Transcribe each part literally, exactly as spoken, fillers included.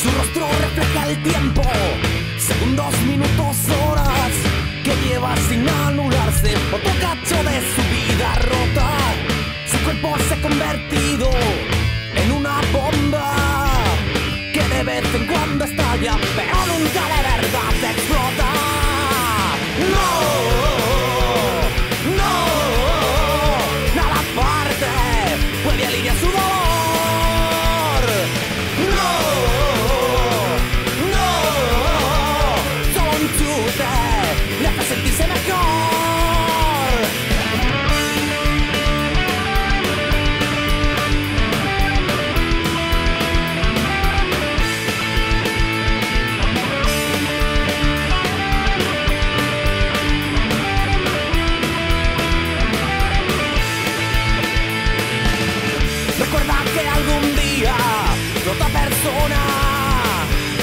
Su rostro refleja el tiempo, segundos, minutos, horas que lleva sin anularse otro cacho de su vida rota. Su cuerpo se ha convertido en una bomba que de vez en cuando estalla, pero nunca de verdad se explota. ¡No!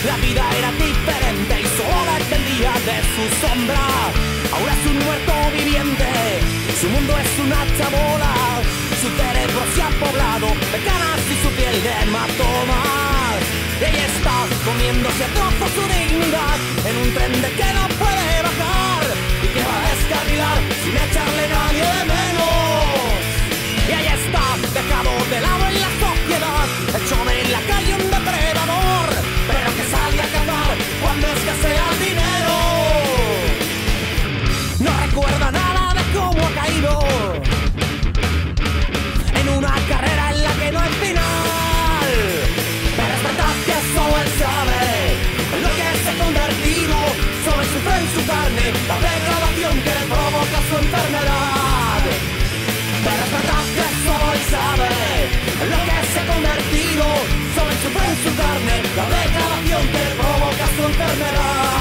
La vida era diferente y solo dependía de su sombra. Ahora es un muerto viviente, su mundo es una chabola. Su cerebro se ha poblado de canas y su piel de hematomas. Ella está comiéndose a trozos su dignidad en un tren de que no puede bajar y que va a descarrilar sin echarle nadie de menos. Y ella está dejado de lado en la sociedad, hecho de la calle un depredador, pero que sale a cazar cuando escasea el dinero. No recuerda nada de cómo ha caído en una carrera en la que no hay final, pero es verdad que solo él sabe en lo que se ha convertido. Solo sufre en su carne la degradación que le provoca su enfermedad, pero es verdad que solo él sabe en lo que se ha convertido. Solo sufre en su carne la degradación que le provoca su enfermedad.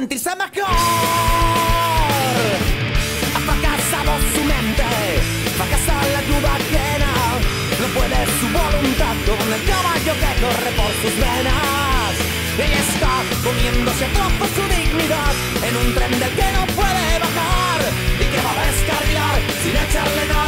Sentirse mejor, ha fracasado su mente, fracasa la ayuda ajena, no puede su voluntad con el caballo que corre por sus venas. Ella está comiéndose a trozo su dignidad en un tren del que no puede bajar y que va a descarrilar sin echarle nada.